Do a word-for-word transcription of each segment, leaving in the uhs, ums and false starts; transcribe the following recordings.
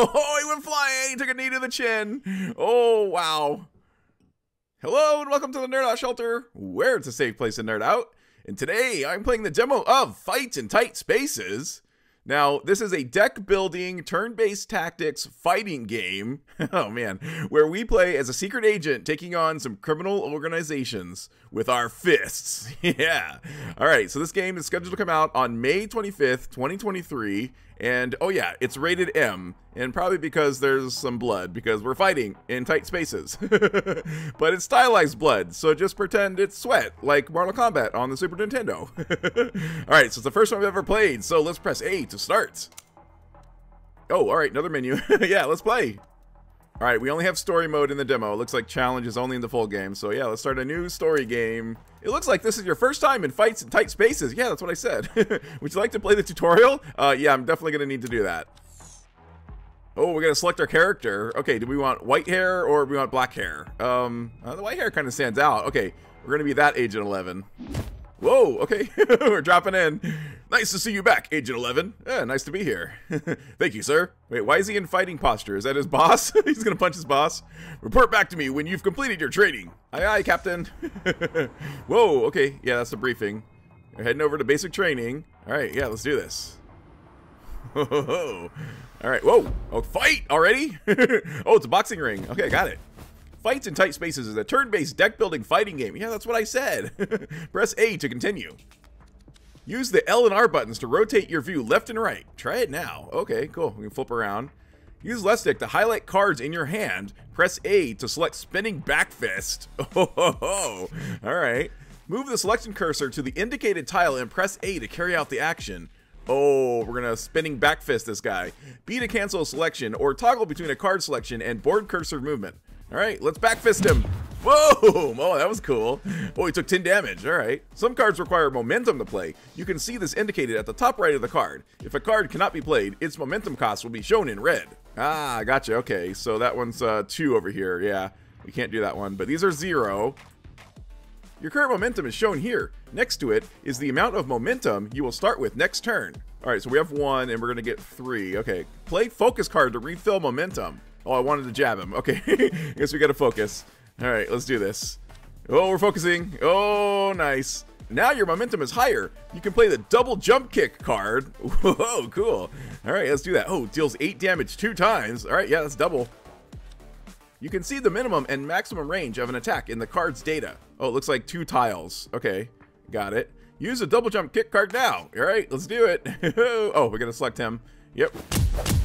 Oh, he went flying. He took a knee to the chin. Oh, wow. Hello, and welcome to the Nerdout Shelter, where it's a safe place to nerd out. And today, I'm playing the demo of Fights in Tight Spaces. Now, this is a deck-building, turn-based tactics fighting game, oh man, where we play as a secret agent taking on some criminal organizations with our fists. Yeah. All right, so this game is scheduled to come out on May twenty-fifth, twenty twenty-three, and oh yeah, it's rated M, and probably because there's some blood, because we're fighting in tight spaces. But it's stylized blood, so just pretend it's sweat, like Mortal Kombat on the Super Nintendo. All right, so it's the first one I've ever played, so let's press A to start. Oh, all right, another menu. Yeah, let's play. All right, we only have story mode in the demo. It looks like challenge is only in the full game. So yeah, let's start a new story game. It looks like this is your first time in Fights in Tight Spaces. Yeah, that's what I said. Would you like to play the tutorial? Uh, yeah, I'm definitely gonna need to do that. Oh, we're gonna select our character. Okay, do we want white hair or do we want black hair? Um, uh, the white hair kind of stands out. Okay, we're gonna be that Agent eleven. Whoa, okay, we're dropping in. Nice to see you back, Agent eleven. Yeah, nice to be here. Thank you, sir. Wait, why is he in fighting posture? Is that his boss? He's gonna punch his boss. Report back to me when you've completed your training. Aye, aye, Captain. Whoa, okay, yeah, that's the briefing. We're heading over to basic training. All right, yeah, let's do this. Ho, ho, ho. All right, whoa, oh, fight already? Oh, it's a boxing ring. Okay, got it. Fights in Tight Spaces is a turn-based deck-building fighting game. Yeah, that's what I said. Press A to continue. Use the L and R buttons to rotate your view left and right. Try it now. Okay, cool. We can flip around. Use left stick to highlight cards in your hand. Press A to select spinning back fist. Oh, ho, ho. All right. Move the selection cursor to the indicated tile and press A to carry out the action. Oh, we're gonna spinning back fist this guy. B to cancel a selection or toggle between a card selection and board cursor movement. All right, let's back fist him. Whoa, oh, that was cool. Oh, he took ten damage, all right. Some cards require momentum to play. You can see this indicated at the top right of the card. If a card cannot be played, its momentum cost will be shown in red. Ah, gotcha, okay. So that one's uh, two over here, yeah. We can't do that one, but these are zero. Your current momentum is shown here. Next to it is the amount of momentum you will start with next turn. All right, so we have one and we're gonna get three, okay. Play focus card to refill momentum. Oh, I wanted to jab him. Okay, I guess we gotta focus. All right, let's do this. Oh, we're focusing. Oh, nice. Now your momentum is higher. You can play the double jump kick card. Whoa, cool. All right, let's do that. Oh, deals eight damage two times. All right, yeah, that's double. You can see the minimum and maximum range of an attack in the card's data. Oh, it looks like two tiles. Okay, got it. Use a double jump kick card now. All right, let's do it. Oh, we're gonna select him. Yep.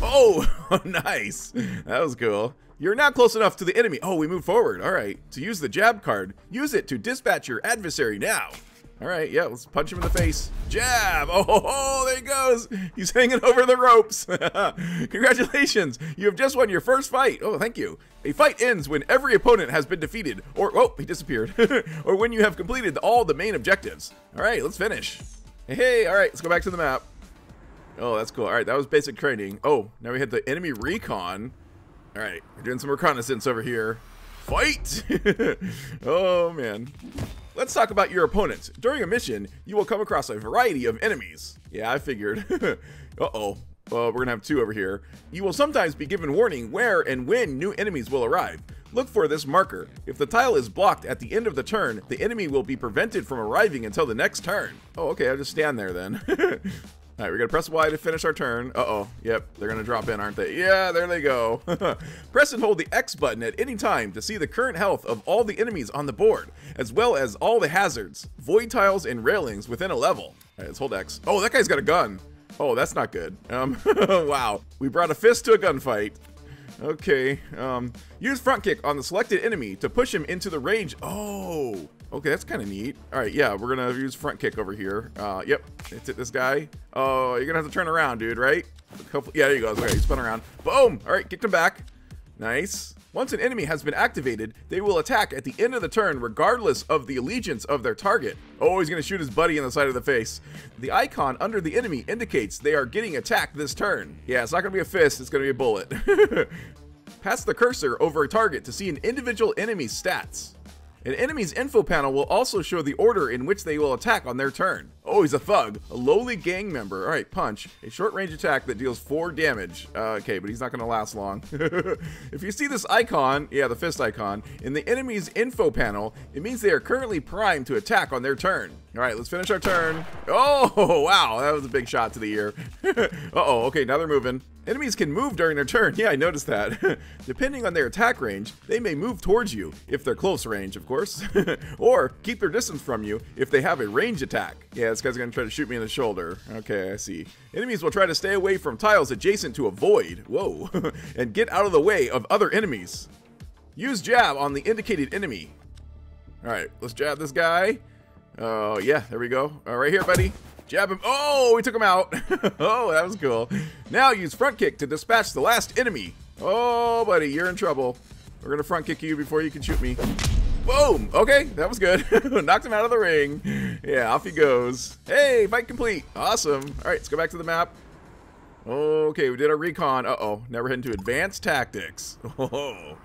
Oh, nice. That was cool. You're now close enough to the enemy. Oh, we move forward. All right. To use the jab card, use it to dispatch your adversary now. All right. Yeah, let's punch him in the face. Jab. Oh, oh there he goes. He's hanging over the ropes. Congratulations. You have just won your first fight. Oh, thank you. A fight ends when every opponent has been defeated or, oh, he disappeared, or when you have completed all the main objectives. All right, let's finish. Hey, hey. All right, let's go back to the map. Oh, that's cool. All right, that was basic training. Oh, now we hit the enemy recon. All right, we're doing some reconnaissance over here. Fight! Oh, man. Let's talk about your opponents. During a mission, you will come across a variety of enemies. Yeah, I figured. Uh-oh. Well, we're going to have two over here. You will sometimes be given warning where and when new enemies will arrive. Look for this marker. If the tile is blocked at the end of the turn, the enemy will be prevented from arriving until the next turn. Oh, okay, I'll just stand there then. All right, we're gonna press Y to finish our turn. Uh-oh, yep, they're gonna drop in, aren't they? Yeah, there they go. Press and hold the X button at any time to see the current health of all the enemies on the board, as well as all the hazards, void tiles, and railings within a level. All right, let's hold X. Oh, that guy's got a gun. Oh, that's not good. Um, wow, we brought a fist to a gunfight. Okay, um, use front kick on the selected enemy to push him into the range. Oh, okay, that's kind of neat. All right, yeah, we're gonna use front kick over here. Uh, yep, let's hit this guy. Oh, you're gonna have to turn around, dude, right? A couple, yeah, there you go, okay, you spun around. Boom, all right, kicked him back. Nice. Once an enemy has been activated, they will attack at the end of the turn regardless of the allegiance of their target. Oh, he's gonna shoot his buddy in the side of the face. The icon under the enemy indicates they are getting attacked this turn. Yeah, it's not gonna be a fist, it's gonna be a bullet. Pass the cursor over a target to see an individual enemy's stats. An enemy's info panel will also show the order in which they will attack on their turn. Oh, he's a thug, a lowly gang member. All right, punch, a short-range attack that deals four damage. Uh, okay, but he's not gonna last long. If you see this icon, yeah, the fist icon, in the enemy's info panel, it means they are currently primed to attack on their turn. All right, let's finish our turn. Oh, wow, that was a big shot to the ear. Uh-oh, okay, now they're moving. Enemies can move during their turn. Yeah, I noticed that. Depending on their attack range, they may move towards you, if they're close range, of course, or keep their distance from you if they have a range attack. Yeah, this guy's gonna try to shoot me in the shoulder. Okay, I see. Enemies will try to stay away from tiles adjacent to a void. Whoa. And get out of the way of other enemies. Use jab on the indicated enemy. All right, let's jab this guy. Oh, uh, yeah, there we go. Uh, right here, buddy. Jab him. Oh, we took him out. Oh, that was cool. Now use front kick to dispatch the last enemy. Oh, buddy, you're in trouble. We're gonna front kick you before you can shoot me. Boom! Okay, that was good. Knocked him out of the ring. Yeah, off he goes. Hey, fight complete. Awesome. All right, let's go back to the map. Okay, we did our recon. Uh-oh, now we're heading to advanced tactics. Oh,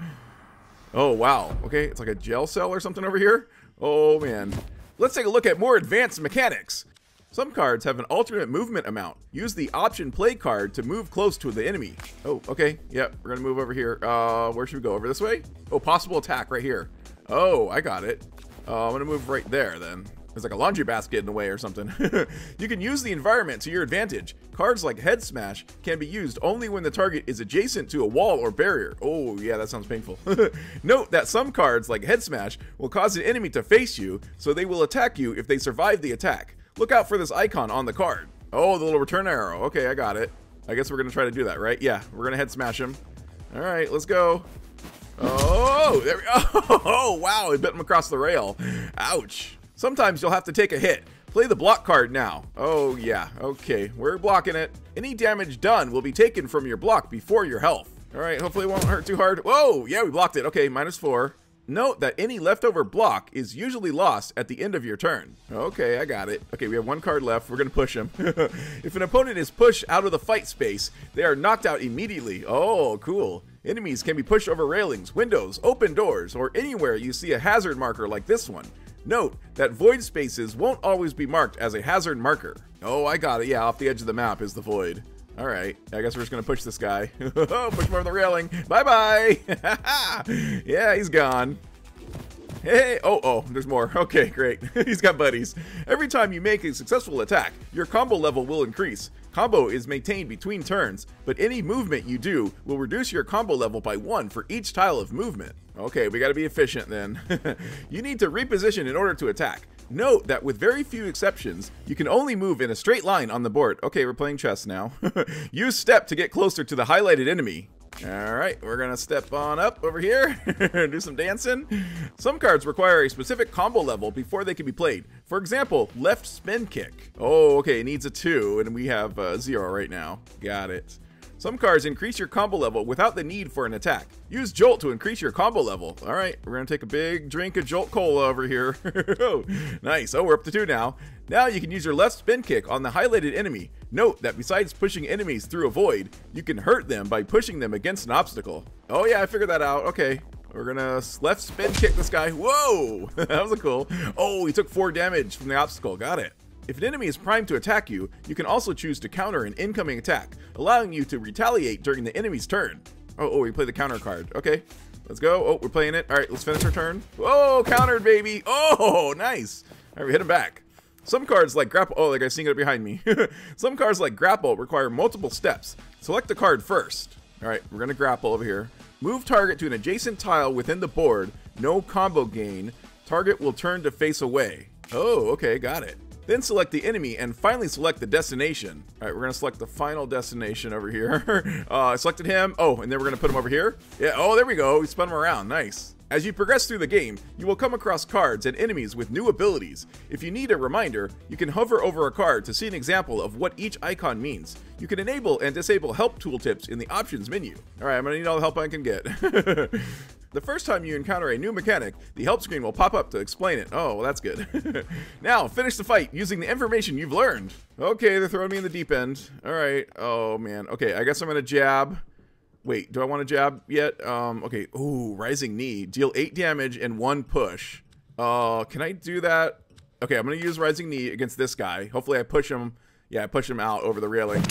oh wow. Okay, it's like a jail cell or something over here. Oh, man. Let's take a look at more advanced mechanics. Some cards have an alternate movement amount. Use the option play card to move close to the enemy. Oh, okay. Yep, we're gonna move over here. Uh, where should we go? Over this way? Oh, possible attack right here. Oh, I got it. Uh, I'm gonna move right there then. There's like a laundry basket in the way or something. You can use the environment to your advantage. Cards like Head Smash can be used only when the target is adjacent to a wall or barrier. Oh yeah, that sounds painful. Note that some cards like Head Smash will cause an enemy to face you, so they will attack you if they survive the attack. Look out for this icon on the card. Oh, the little return arrow. Okay, I got it. I guess we're gonna try to do that, right? Yeah, we're gonna head smash him. All right, let's go. Oh, there we go. Oh, wow, it bit him across the rail. Ouch. Sometimes you'll have to take a hit. Play the block card now. Oh, yeah. Okay, we're blocking it. Any damage done will be taken from your block before your health. All right, hopefully it won't hurt too hard. Whoa, yeah, we blocked it. Okay, minus four. Note that any leftover block is usually lost at the end of your turn. Okay, I got it. Okay, we have one card left. We're gonna push him. If an opponent is pushed out of the fight space, they are knocked out immediately. Oh, cool. Enemies can be pushed over railings, windows, open doors, or anywhere you see a hazard marker like this one. Note that void spaces won't always be marked as a hazard marker. Oh, I got it. Yeah, off the edge of the map is the void. All right, I guess we're just gonna push this guy. Push him over the railing. Bye-bye. Yeah, he's gone. Hey, oh, oh, there's more. Okay, great. He's got buddies. Every time you make a successful attack, your combo level will increase. Combo is maintained between turns, but any movement you do will reduce your combo level by one for each tile of movement. Okay, we gotta be efficient then. You need to reposition in order to attack. Note that with very few exceptions, you can only move in a straight line on the board. Okay, we're playing chess now. Use step to get closer to the highlighted enemy. All right, we're gonna step on up over here, do some dancing. Some cards require a specific combo level before they can be played. For example, left spin kick. Oh, okay, it needs a two, and we have a zero right now. Got it. Some cards increase your combo level without the need for an attack. Use Jolt to increase your combo level. All right, we're gonna take a big drink of Jolt Cola over here. Nice, oh, we're up to two now. Now you can use your left spin kick on the highlighted enemy. Note that besides pushing enemies through a void, you can hurt them by pushing them against an obstacle. Oh yeah, I figured that out, okay. We're gonna left spin kick this guy. Whoa, that was a cool. Oh, he took four damage from the obstacle, got it. If an enemy is primed to attack you, you can also choose to counter an incoming attack, allowing you to retaliate during the enemy's turn. Oh, oh, we play the counter card. Okay, let's go. Oh, we're playing it. All right, let's finish our turn. Oh, countered, baby. Oh, nice. All right, we hit him back. Some cards like grapple, oh, that guy's sneaking up behind me. Some cards like grapple require multiple steps. Select the card first. All right, we're gonna grapple over here. Move target to an adjacent tile within the board. No combo gain. Target will turn to face away. Oh, okay, got it. Then select the enemy and finally select the destination. All right, we're gonna select the final destination over here. uh, I selected him. Oh, and then we're gonna put him over here. Yeah, oh, there we go. We spun him around, nice. As you progress through the game, you will come across cards and enemies with new abilities. If you need a reminder, you can hover over a card to see an example of what each icon means. You can enable and disable help tooltips in the options menu. All right, I'm gonna need all the help I can get. The first time you encounter a new mechanic, the help screen will pop up to explain it. Oh, well, that's good. Now, finish the fight using the information you've learned. Okay, they're throwing me in the deep end. All right. Oh, man. Okay, I guess I'm going to jab. Wait, do I want to jab yet? Um, okay. Ooh, rising knee. Deal eight damage and one push. Uh, can I do that? Okay, I'm going to use Rising Knee against this guy. Hopefully I push him. Yeah, I push him out over the railing.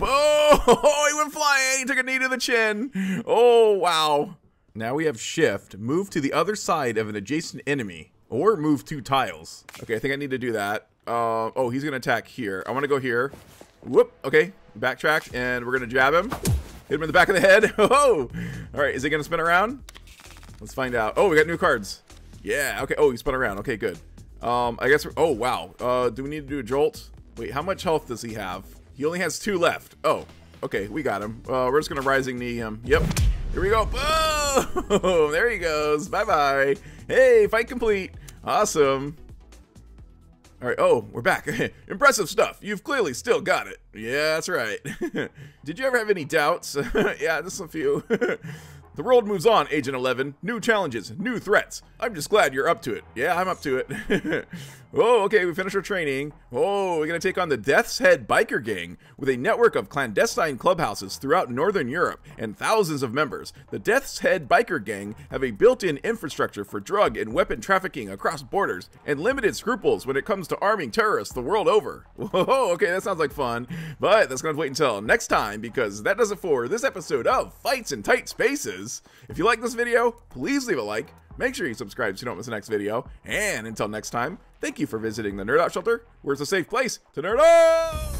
Oh, he went flying. He took a knee to the chin. Oh, wow. Now we have shift. Move to the other side of an adjacent enemy. Or move two tiles. Okay, I think I need to do that. Uh, oh, he's going to attack here. I want to go here. Whoop. Okay, backtrack. And we're going to jab him. Hit him in the back of the head. Oh, all right. Is he going to spin around? Let's find out. Oh, we got new cards. Yeah. Okay. Oh, he spun around. Okay, good. Um, I guess we're, oh, wow. Uh, do we need to do a jolt? Wait, how much health does he have? He only has two left. Oh, okay. We got him. Uh, we're just going to Rising Knee him. Yep. Here we go. Boom. There he goes. Bye-bye. Hey, fight complete. Awesome. All right. Oh, we're back. Impressive stuff. You've clearly still got it. Yeah, that's right. Did you ever have any doubts? Yeah, just a few. The world moves on, Agent eleven. New challenges, new threats. I'm just glad you're up to it. Yeah, I'm up to it. Oh, okay, we finished our training. Oh, we're going to take on the Death's Head Biker Gang. With a network of clandestine clubhouses throughout Northern Europe and thousands of members, the Death's Head Biker Gang have a built-in infrastructure for drug and weapon trafficking across borders and limited scruples when it comes to arming terrorists the world over. Whoa, okay, that sounds like fun. But that's going to wait until next time, because that does it for this episode of Fights in Tight Spaces. If you like this video, please leave a like. Make sure you subscribe so you don't miss the next video. And until next time, thank you for visiting the Nerdout Shelter, where it's a safe place to nerd out!